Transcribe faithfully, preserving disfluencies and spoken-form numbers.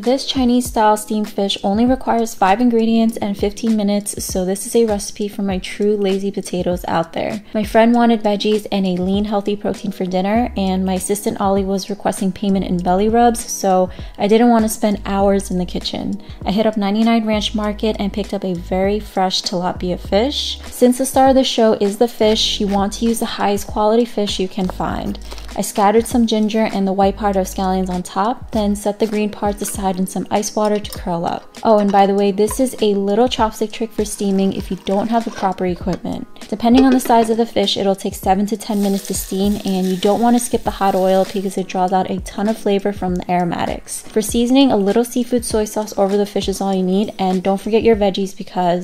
This Chinese style steamed fish only requires five ingredients and fifteen minutes, so this is a recipe for my true lazy potatoes out there. My friend wanted veggies and a lean healthy protein for dinner, and my assistant Ollie was requesting payment in belly rubs, so I didn't want to spend hours in the kitchen. I hit up ninety-nine Ranch Market and picked up a very fresh tilapia fish. Since the star of the show is the fish, you want to use the highest quality fish you can find. I scattered some ginger and the white part of scallions on top, then set the green parts aside in some ice water to curl up. Oh, and by the way, this is a little chopstick trick for steaming if you don't have the proper equipment. Depending on the size of the fish, it'll take seven to ten minutes to steam, and you don't want to skip the hot oil because it draws out a ton of flavor from the aromatics. For seasoning, a little seafood soy sauce over the fish is all you need, and don't forget your veggies because